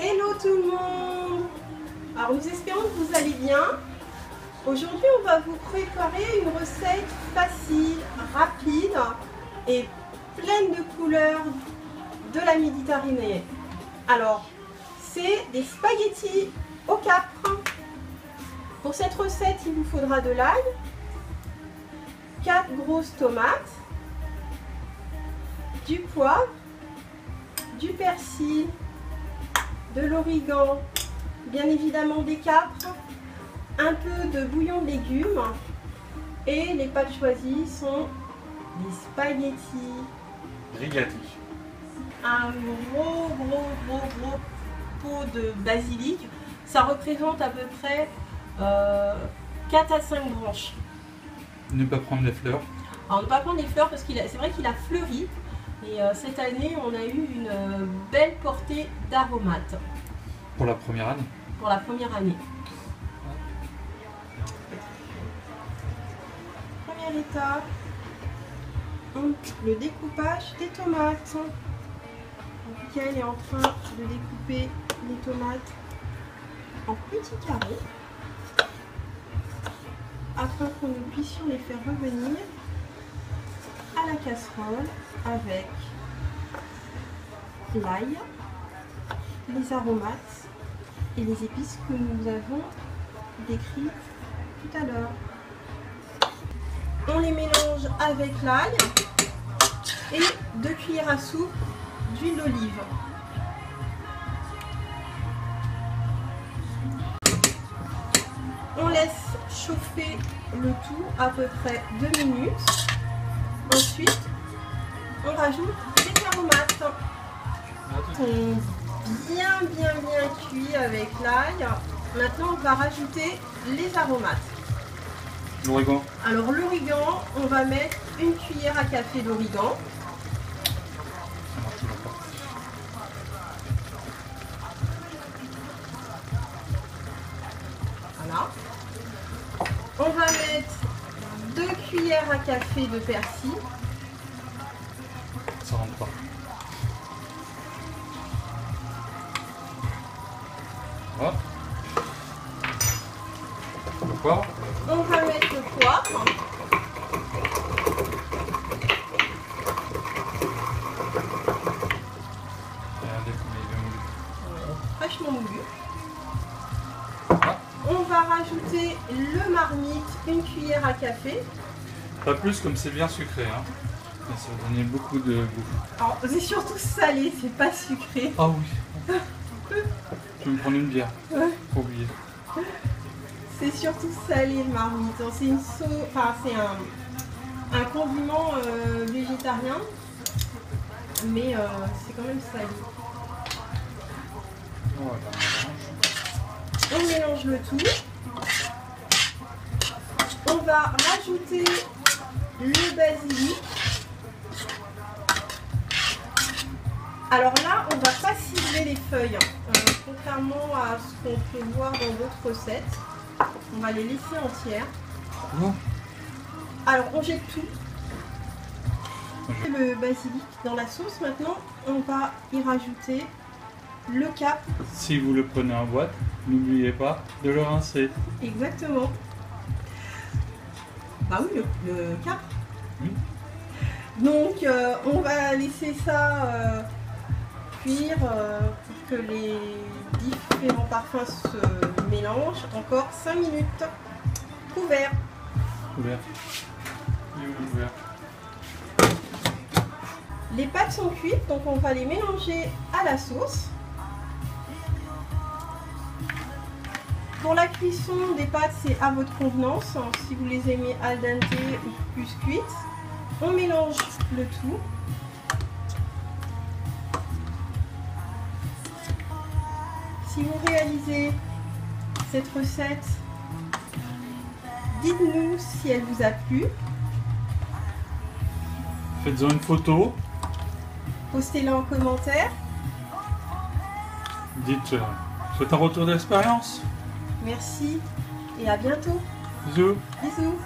Hello tout le monde. Alors nous espérons que vous allez bien. Aujourd'hui on va vous préparer une recette facile, rapide et pleine de couleurs de la Méditerranée. Alors c'est des spaghettis au capre. Pour cette recette il vous faudra de l'ail, 4 grosses tomates, du poivre, du persil, de l'origan, bien évidemment des capres, un peu de bouillon de légumes et les pâtes choisies sont des spaghettis. Rigati. Un gros pot de basilic, ça représente à peu près 4 à 5 branches. Ne pas prendre les fleurs. Alors ne pas prendre les fleurs parce que c'est vrai qu'il a fleuri. Et cette année, on a eu une belle portée d'aromates. Pour la première année. Pour la première année. Première étape, donc, le découpage des tomates. Michael est en train de découper les tomates en petits carrés afin que nous puissions les faire revenir à la casserole avec l'ail, les aromates et les épices que nous avons décrites tout à l'heure. On les mélange avec l'ail et 2 cuillères à soupe d'huile d'olive. On laisse chauffer le tout à peu près 2 minutes. Ensuite, on rajoute les aromates. Bien cuit avec l'ail. Maintenant, on va rajouter les aromates. L'origan. Alors l'origan, on va mettre 1 cuillère à café d'origan. Voilà. On va mettre 2 cuillères à café de persil. Ça rentre pas. Voilà. Le poivre. On va mettre le poivre. Regardez comme il est bien moulu. Fraîchement moulu. On va rajouter le marmite, 1 cuillère à café. Pas plus comme c'est bien sucré. Hein. Ça va donner beaucoup de goût. Alors c'est surtout salé, c'est pas sucré. Ah oui. Je vais me prendre une bière. Ouais. Faut oublier. C'est surtout salé le marmite. C'est une sauce, enfin c'est un condiment végétarien, mais c'est quand même salé. Voilà. On mélange le tout. On va rajouter le basilic. Alors là, on ne va pas ciseler les feuilles. Contrairement à ce qu'on peut voir dans d'autres recettes, on va les laisser entières. Mmh. Alors on jette tout. Le basilic dans la sauce. Maintenant, on va y rajouter le capre. Si vous le prenez en boîte, n'oubliez pas de le rincer. Exactement. Bah oui, le capre. Oui. Donc on va laisser ça cuire pour que les différents parfums se mélangent. Encore 5 minutes. Couvert. Couvert. Couvert. Les pâtes sont cuites, donc on va les mélanger à la sauce. Pour la cuisson des pâtes, c'est à votre convenance, si vous les aimez al dente ou plus cuites. On mélange le tout. Si vous réalisez cette recette, dites-nous si elle vous a plu. Faites-en une photo. Postez-la en commentaire. Dites, c'est un retour d'expérience. Merci et à bientôt. Bisous. Bisous.